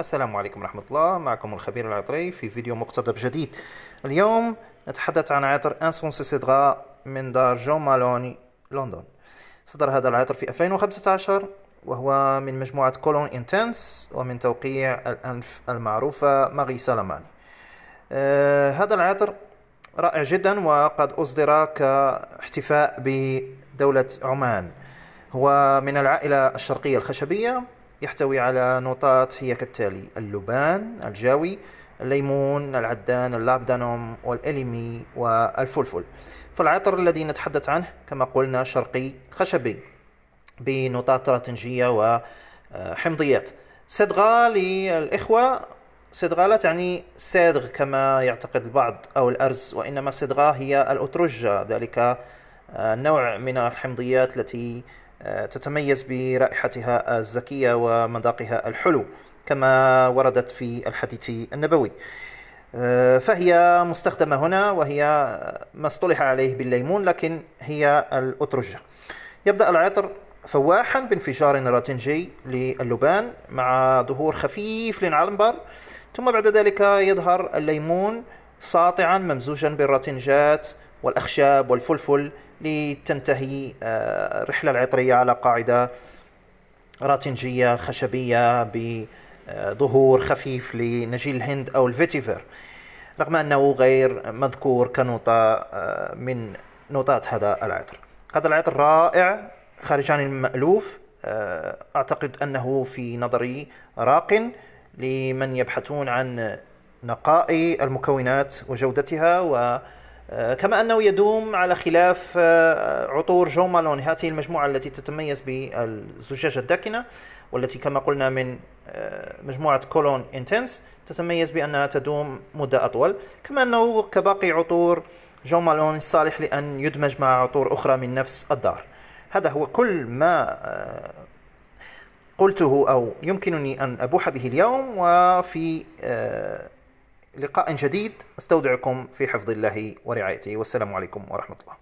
السلام عليكم ورحمة الله. معكم الخبير العطري في فيديو مقتضب جديد. اليوم نتحدث عن عطر انسونسي صدغة من دار جو مالوني لندن. صدر هذا العطر في 2015 وهو من مجموعة كولون انتنس ومن توقيع الأنف المعروفة ماغي سالاماني. هذا العطر رائع جدا وقد أصدر كاحتفاء بدولة عمان. هو من العائلة الشرقية الخشبية، يحتوي على نوتات هي كالتالي: اللبان، الجاوي، الليمون، العدان، اللابدانوم والإليمي والفلفل. فالعطر الذي نتحدث عنه كما قلنا شرقي خشبي بنوتات طرطنجية وحمضيات. صدغة للإخوة، صدغة لا تعني صدغ كما يعتقد البعض أو الأرز، وإنما صدغة هي الأترجة، ذلك نوع من الحمضيات التي تتميز برائحتها الزكية ومذاقها الحلو كما وردت في الحديث النبوي. فهي مستخدمة هنا وهي ما اصطلح عليه بالليمون، لكن هي الأترجة. يبدأ العطر فواحا بانفجار راتنجي للبان مع ظهور خفيف للعنبر، ثم بعد ذلك يظهر الليمون ساطعا ممزوجا بالراتنجات والأخشاب والفلفل، لتنتهي الرحلة العطرية على قاعدة راتنجية خشبية بظهور خفيف لنجيل الهند أو الفيتيفر، رغم أنه غير مذكور كنوطة من نوطات هذا العطر. هذا العطر رائع خارج عن المألوف، أعتقد أنه في نظري راق لمن يبحثون عن نقاء المكونات وجودتها، و كما أنه يدوم على خلاف عطور جو مالون، هذه المجموعة التي تتميز بالزجاجة الداكنة والتي كما قلنا من مجموعة كولون انتنس تتميز بأنها تدوم مدة أطول، كما أنه كباقي عطور جو مالون صالح لأن يدمج مع عطور أخرى من نفس الدار. هذا هو كل ما قلته أو يمكنني أن أبوح به اليوم، وفي لقاء جديد استودعكم في حفظ الله ورعايته، والسلام عليكم ورحمة الله.